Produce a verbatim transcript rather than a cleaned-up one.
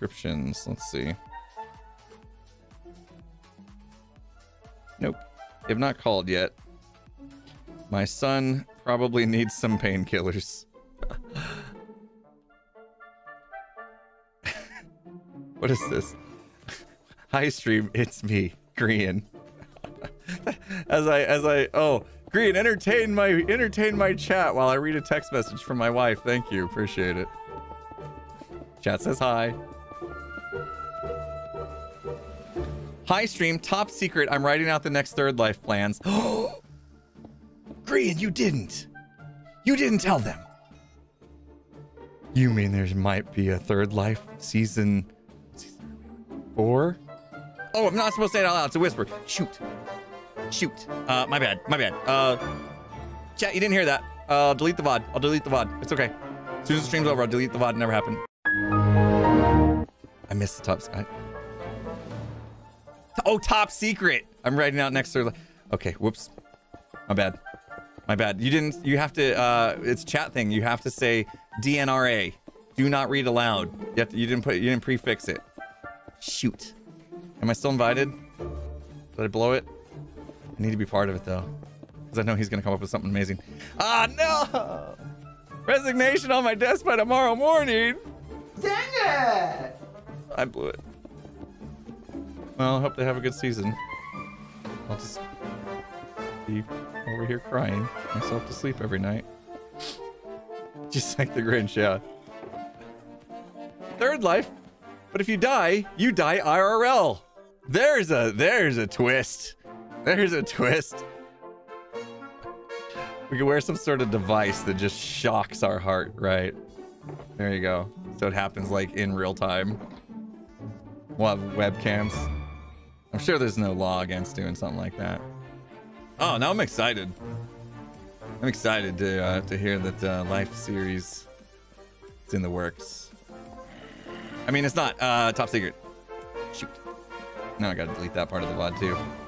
Descriptions, let's see. Nope, they have not called yet. My son probably needs some painkillers. What is this? Hi stream, it's me, Grian. As I, as I, oh, Grian, entertain my, entertain my chat while I read a text message from my wife. Thank you, appreciate it. Chat says hi. Hi stream, top secret. I'm writing out the next Third Life plans. Oh, Grian, you didn't. You didn't tell them. You mean there might be a Third Life season four? Oh, I'm not supposed to say it out loud. It's a whisper. Shoot. Shoot. Uh, my bad. My bad. Uh, chat, you didn't hear that. Uh, delete the V O D. I'll delete the V O D. It's okay. As soon as the stream's over, I'll delete the V O D. It never happened. I missed the top sky. Oh, top secret. I'm writing out next to... Okay, whoops. My bad. My bad. You didn't... You have to... Uh, it's a chat thing. You have to say D N R A. Do not read aloud. You, have to, you didn't put... You didn't prefix it. Shoot. Am I still invited? Did I blow it? I need to be part of it, though. Because I know he's going to come up with something amazing. Ah, no! Resignation on my desk by tomorrow morning! Dang it! I blew it. Well, I hope they have a good season. I'll just be over here crying myself to sleep every night. Just like the Grinch, yeah. Third Life, but if you die, you die I R L. There's a, there's a twist. There's a twist. We could wear some sort of device that just shocks our heart, right? There you go. So it happens like in real time. We'll have webcams. I'm sure there's no law against doing something like that. Oh, now I'm excited. I'm excited to uh, to hear that uh, Life series is in the works. I mean, it's not uh, top secret. Shoot. Now I gotta delete that part of the V O D too.